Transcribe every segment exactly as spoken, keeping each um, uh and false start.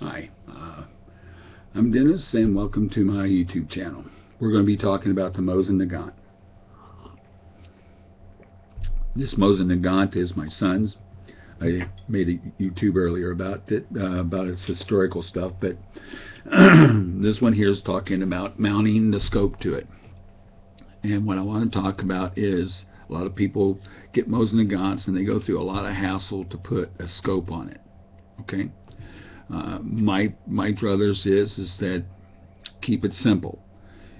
Hi, uh, I'm Dennis and welcome to my YouTube channel. We're going to be talking about the Mosin Nagant. This Mosin Nagant is my son's. I made a YouTube earlier about it, uh, about its historical stuff, but this one here is talking about mounting the scope to it. And what I want to talk about is a lot of people get Mosin Nagants and they go through a lot of hassle to put a scope on it. Okay. Uh, my my druthers is is that keep it simple.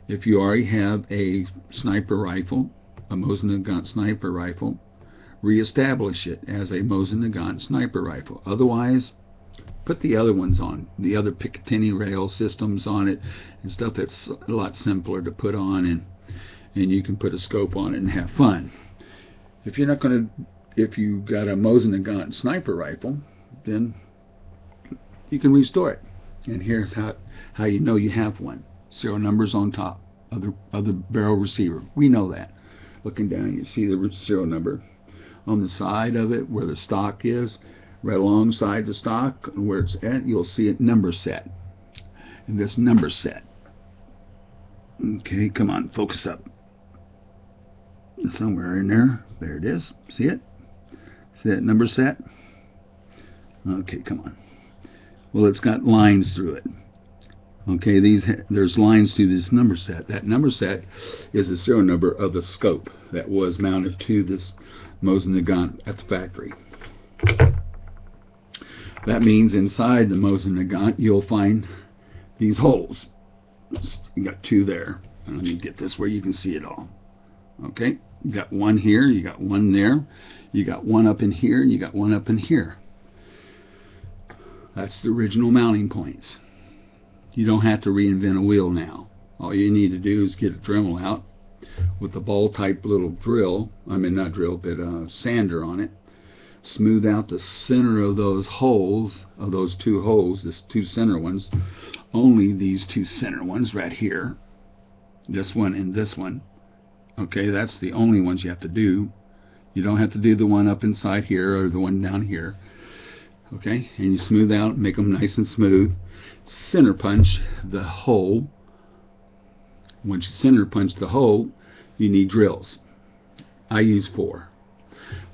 If you already have a sniper rifle, a Mosin Nagant sniper rifle, reestablish it as a Mosin Nagant sniper rifle. Otherwise, put the other ones on, the other Picatinny rail systems on it, and stuff that's a lot simpler to put on, and and you can put a scope on it and have fun. If you're not going to, if you got a Mosin Nagant sniper rifle, then you can restore it, and here's how how you know you have one. Serial numbers on top of the of the barrel receiver. We know that. Looking down, you see the serial number on the side of it, where the stock is, right alongside the stock, and where it's at. You'll see it number set, and this number set. Okay, come on, focus up. Somewhere in there, there it is. See it? See that number set? Okay, come on. Well, it's got lines through it. Okay, these there's lines through this number set. That number set is the serial number of the scope that was mounted to this Mosin Nagant at the factory. That means inside the Mosin Nagant you'll find these holes. You got two there. And let me get this where you can see it all. Okay, you got one here, you got one there, you got one up in here, and you got one up in here. That's the original mounting points. You don't have to reinvent a wheel now. All you need to do is get a Dremel out with a ball type little drill, I mean not drill, but a sander on it. Smooth out the center of those holes, of those two holes, this two center ones, only these two center ones right here, this one and this one. Okay, that's the only ones you have to do. You don't have to do the one up inside here or the one down here. Okay, and you smooth out, make them nice and smooth. Center punch the hole. Once you center punch the hole, you need drills. I use four.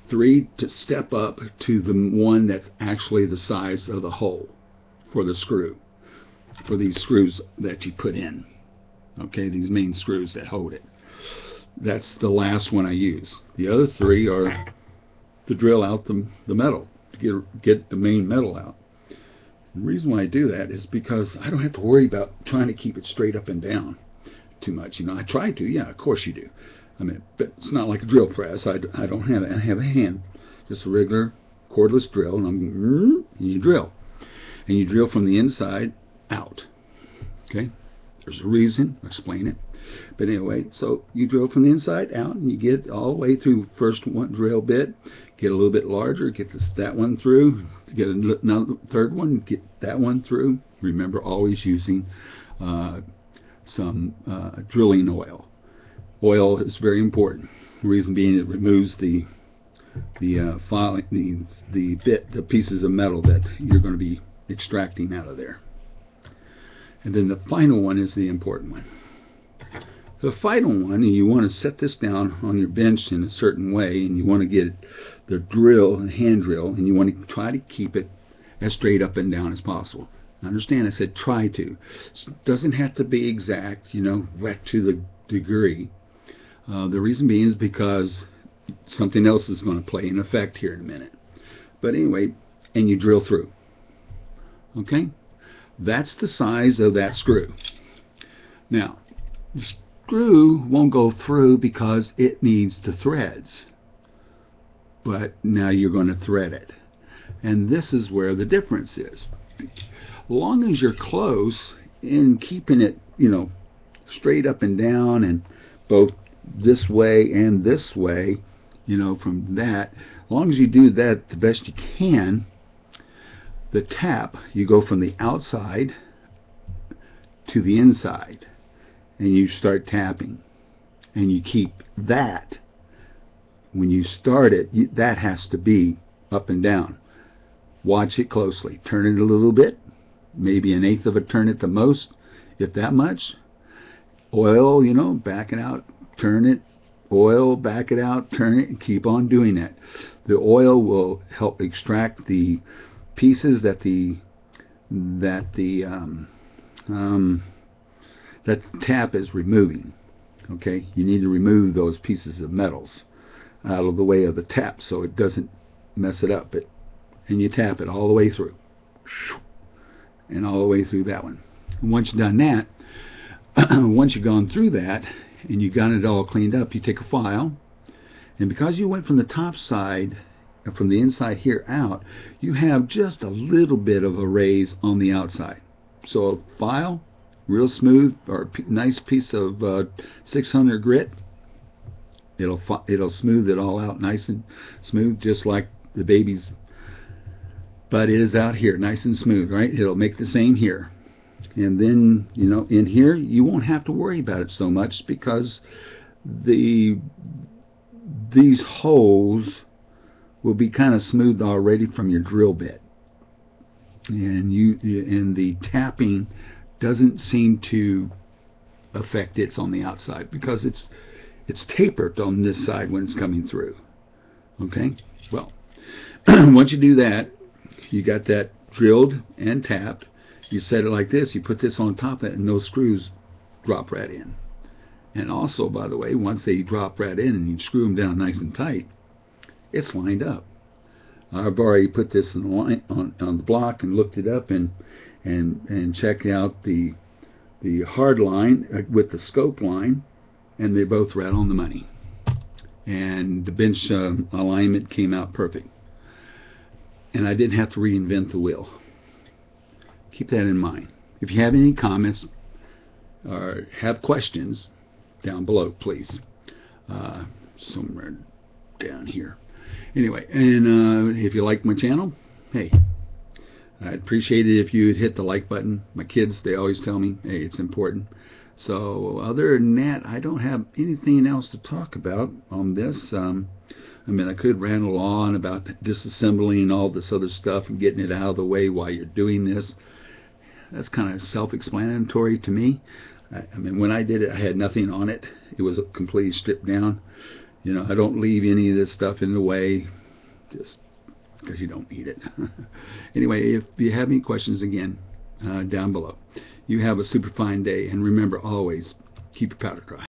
Three to step up to the one that's actually the size of the hole for the screw, for these screws that you put in. Okay, these main screws that hold it. That's the last one I use. The other three are to drill out the, the metal. Get, get the main metal out. The reason why I do that is because I don't have to worry about trying to keep it straight up and down too much. You know, I try to. Yeah, of course you do. I mean, but it's not like a drill press. I, I don't have it. I have a hand, just a regular cordless drill, and I'm and you drill, and you drill from the inside out. Okay, there's a reason. I'll explain it. But anyway, so you drill from the inside out, and you get all the way through first one drill bit. Get a little bit larger, get this, that one through, get another third one, get that one through. Remember, always using uh, some uh, drilling oil. Oil is very important. The reason being, it removes the the uh, filing, the the bit, the pieces of metal that you're going to be extracting out of there. And then the final one is the important one. The final one, and you want to set this down on your bench in a certain way, and you want to get the drill, the hand drill, and you want to try to keep it as straight up and down as possible. Understand, I said try to. It doesn't have to be exact, you know, right to the degree. Uh, the reason being is because something else is going to play in effect here in a minute. But anyway, and you drill through. Okay? That's the size of that screw. Now, just screw won't go through because it needs the threads, but now you're going to thread it, and this is where the difference is. As long as you're close in keeping it, you know, straight up and down, and both this way and this way, you know, from that, as long as you do that the best you can, the tap, you go from the outside to the inside, and you start tapping, and you keep that. When you start it, you, that has to be up and down. Watch it closely. Turn it a little bit, maybe an eighth of a turn at the most, if that much. Oil, you know, back it out, turn it. Oil, back it out, turn it, and keep on doing that. The oil will help extract the pieces that the that the um, um, that the tap is removing. Okay, you need to remove those pieces of metals out of the way of the tap so it doesn't mess it up. It, and you tap it all the way through, and all the way through that one. And once you've done that, once you've gone through that and you got it all cleaned up, you take a file, and because you went from the top side, from the inside here out, you have just a little bit of a raise on the outside. So a file, real smooth, or a nice piece of uh, six hundred grit, it'll it'll smooth it all out nice and smooth, just like the baby's butt is out here, nice and smooth, right? It'll make the same here. And then, you know, in here, you won't have to worry about it so much because the these holes will be kind of smoothed already from your drill bit. And you and the tapping doesn't seem to affect it's on the outside because it's it's tapered on this side when it's coming through. Okay? Well, once you do that, you got that drilled and tapped. You set it like this, you put this on top of it, and those screws drop right in. And also, by the way, once they drop right in and you screw them down nice and tight, it's lined up. I've already put this in the line, on, on the block, and looked it up and and and checked out the the hard line with the scope line, and they're both right on the money. And the bench uh, alignment came out perfect. And I didn't have to reinvent the wheel. Keep that in mind. If you have any comments or have questions, down below, please. Uh, somewhere down here. Anyway, and uh, if you like my channel, hey, I'd appreciate it if you would hit the like button. My kids, they always tell me, hey, it's important. So other than that, I don't have anything else to talk about on this. Um, I mean, I could ramble on about disassembling all this other stuff and getting it out of the way while you're doing this. That's kind of self-explanatory to me. I, I mean, when I did it, I had nothing on it. It was completely stripped down. You know, I don't leave any of this stuff in the way just because you don't need it. Anyway, if you have any questions, again, uh, down below. You have a super fine day, and remember always, keep your powder dry.